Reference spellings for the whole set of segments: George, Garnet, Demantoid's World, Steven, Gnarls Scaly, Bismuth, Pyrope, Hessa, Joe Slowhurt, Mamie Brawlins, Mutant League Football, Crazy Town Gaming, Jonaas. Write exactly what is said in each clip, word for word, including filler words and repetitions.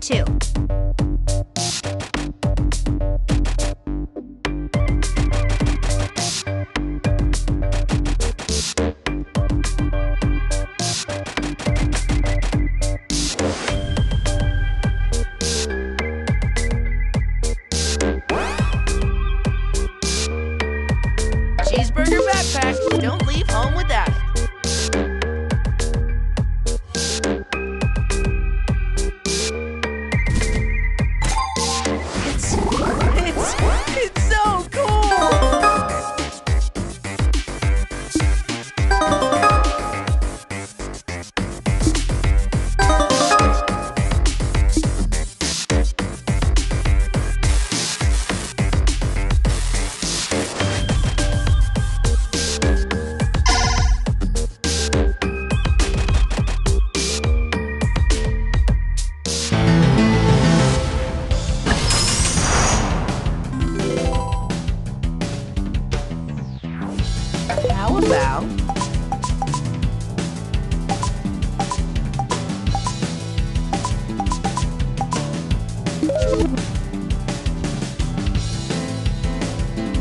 compare to. Cheeseburger backpack, don't leave home with that.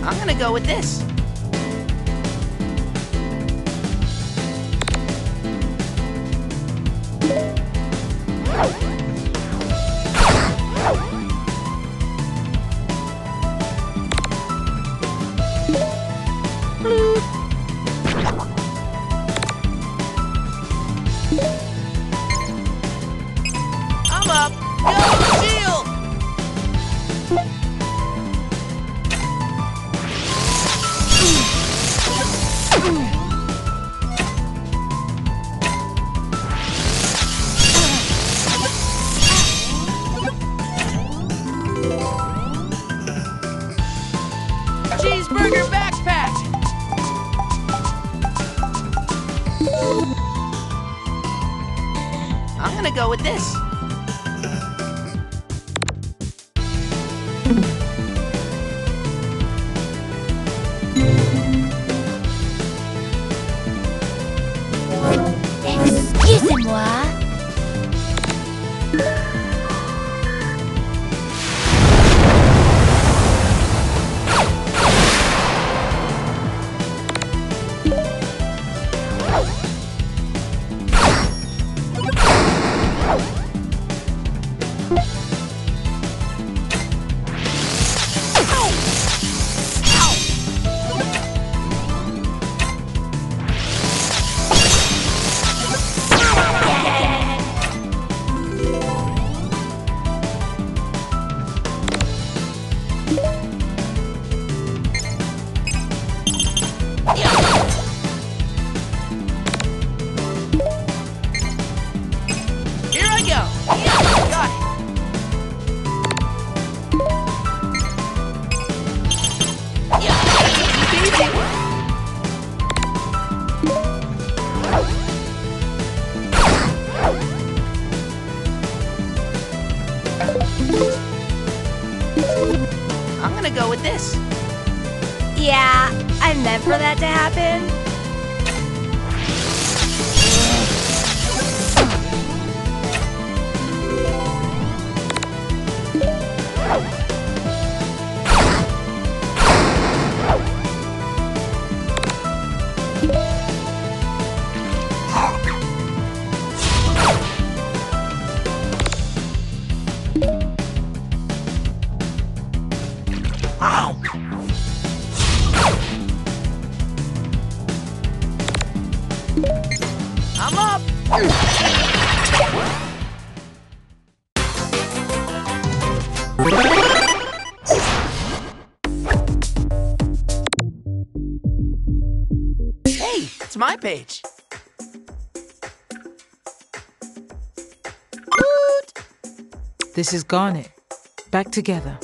I'm gonna go with this. I'm up. Go, shield! Cheeseburger backpack! I'm gonna go with this. Excusez-moi. I'm gonna go with this. Yeah, I meant for that to happen. I'm up! Hey, it's my page. This is Garnet. Back together.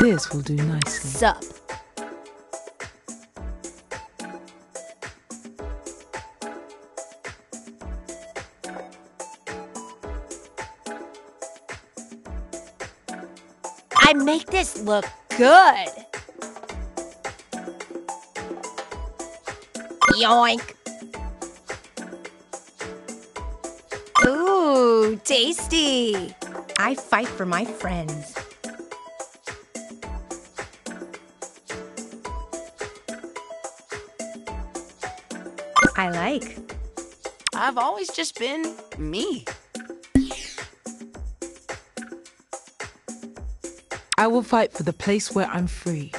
This will do nicely. Sup. I make this look good. Yoink. Ooh, tasty. I fight for my friends. I like. I've always just been me. I will fight for the place where I'm free.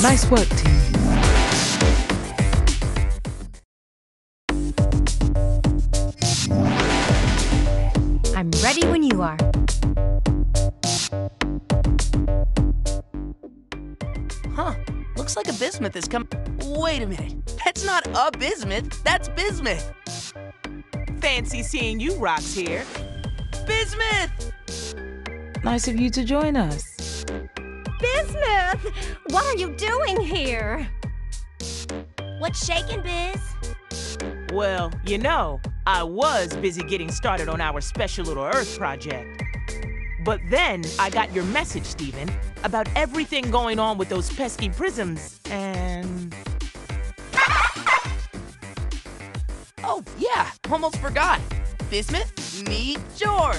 Nice work, team. I'm ready when you are. Huh, looks like a bismuth is coming. Wait a minute, that's not a bismuth, that's bismuth. Fancy seeing you rocks here. Bismuth! Nice of you to join us. Bismuth, what are you doing here? What's shaking, Biz? Well, you know, I was busy getting started on our special little Earth project. But then I got your message, Steven, about everything going on with those pesky prisms, and... Oh, yeah, almost forgot. Bismuth, meet George.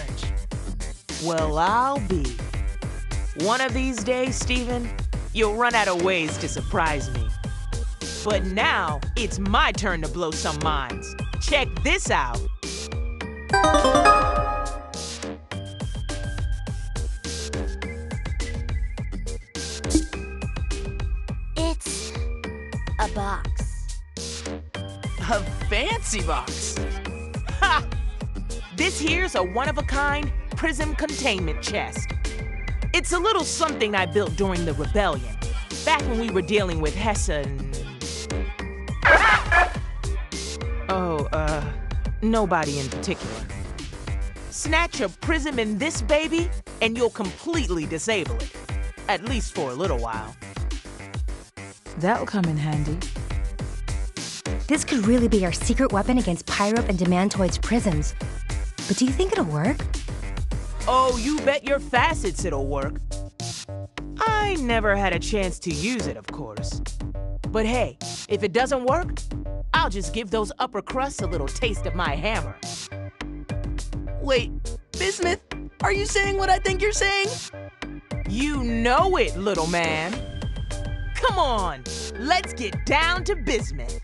Well, I'll be. One of these days, Steven, you'll run out of ways to surprise me. But now, it's my turn to blow some minds. Check this out. It's a box. A fancy box. Ha! This here's a one-of-a-kind prism containment chest. It's a little something I built during the rebellion, back when we were dealing with Hessa and... Oh, uh, nobody in particular. Snatch a prism in this baby, and you'll completely disable it. At least for a little while. That'll come in handy. This could really be our secret weapon against Pyrope and Demantoid's prisms. But do you think it'll work? Oh, you bet your facets it'll work. I never had a chance to use it, of course. But hey, if it doesn't work, I'll just give those upper crusts a little taste of my hammer. Wait, Bismuth, are you saying what I think you're saying? You know it, little man. Come on, let's get down to Bismuth.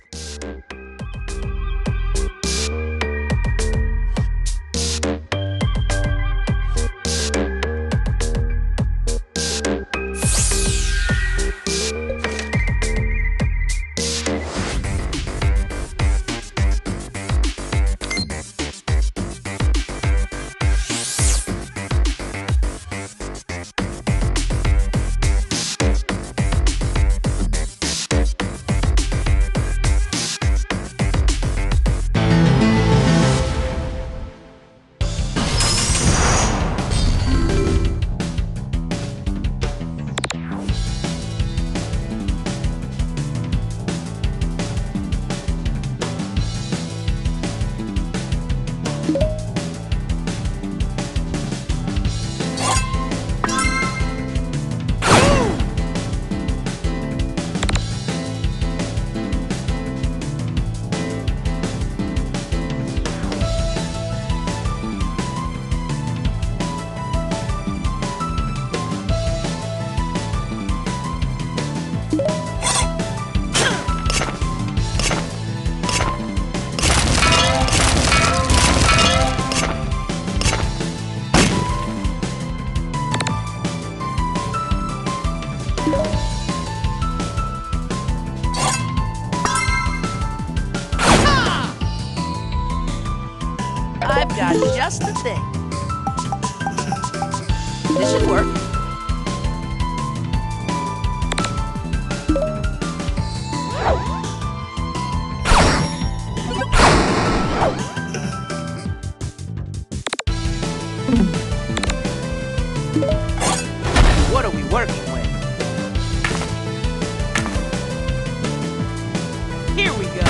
I've got just the thing. This should work. What are we working with? Here we go.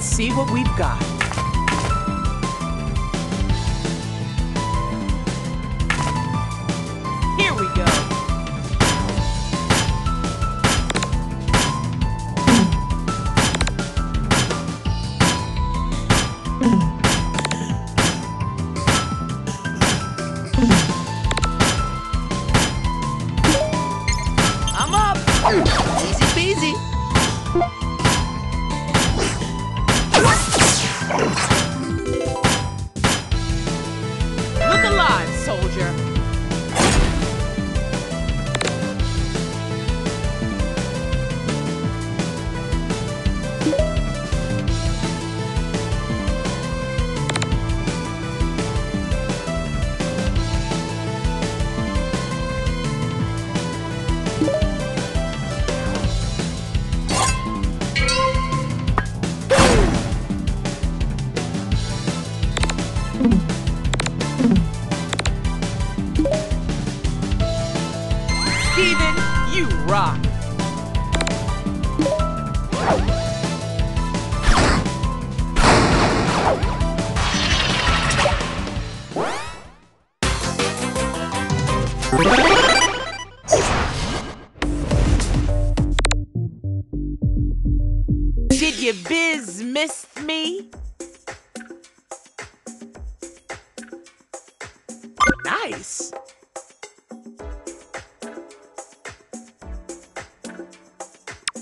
See what we've got. Here we go. I'm up. Easy peasy. Steven, you rock! Did you Bismuth me? Nice!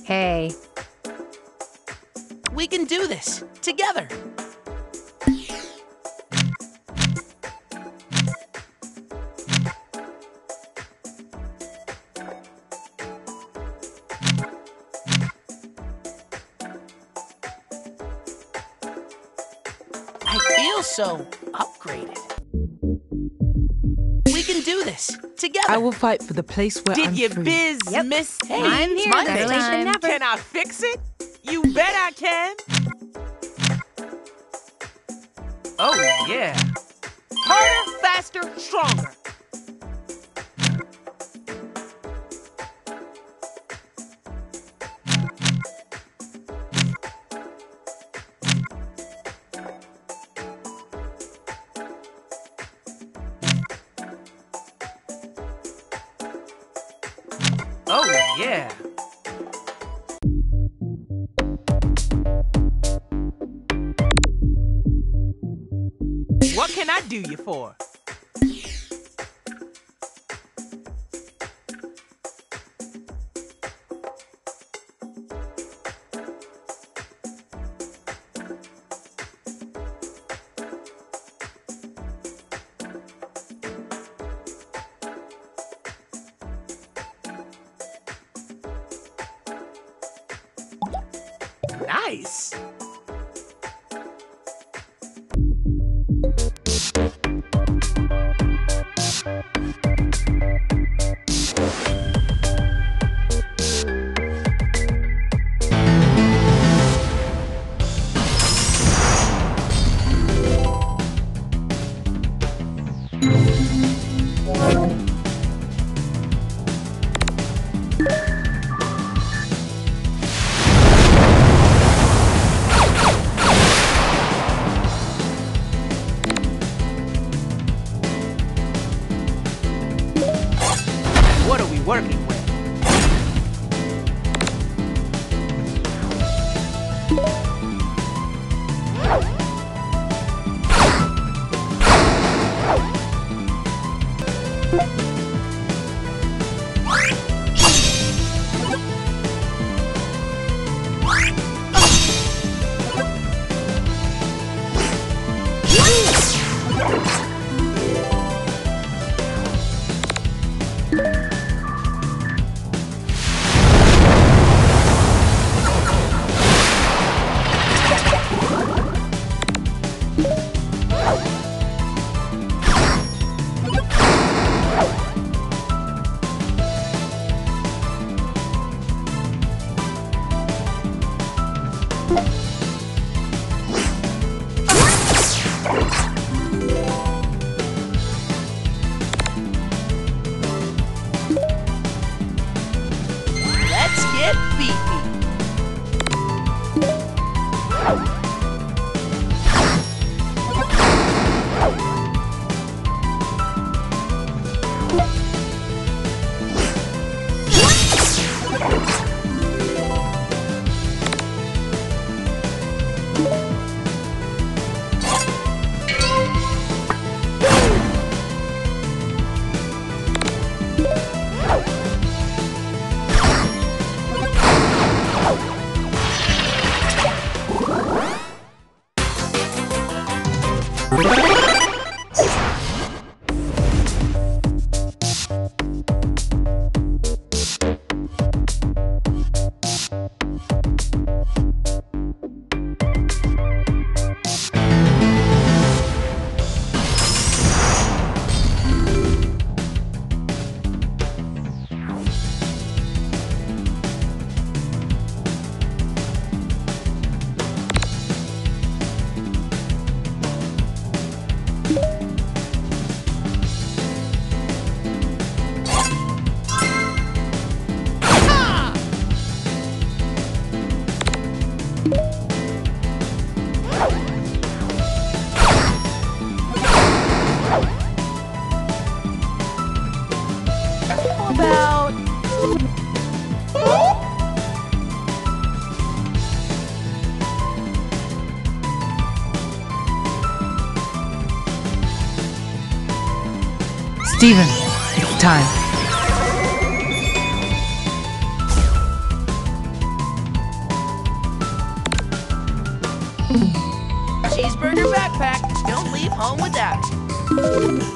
Hey. We can do this together. I feel so upgraded. We can do this together. I will fight for the place where Did I'm you free. Biz yep. Miss hey, I'm here. Can I fix it? You bet I can. Oh yeah. Harder, faster, stronger. Oh, yeah. What can I do you for? Nice! Working with. Steven, it's time. Cheeseburger backpack, don't leave home without it.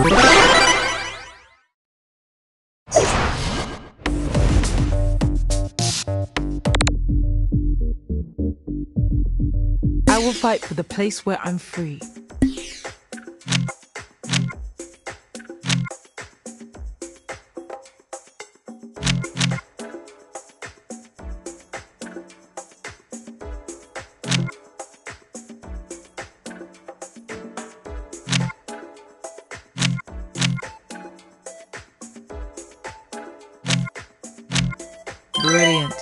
I will fight for the place where I'm free. Brilliant.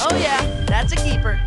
Oh yeah, that's a keeper.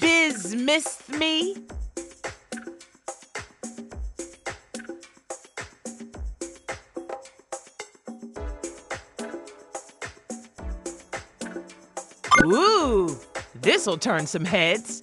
Bismuth me? Ooh, this'll turn some heads.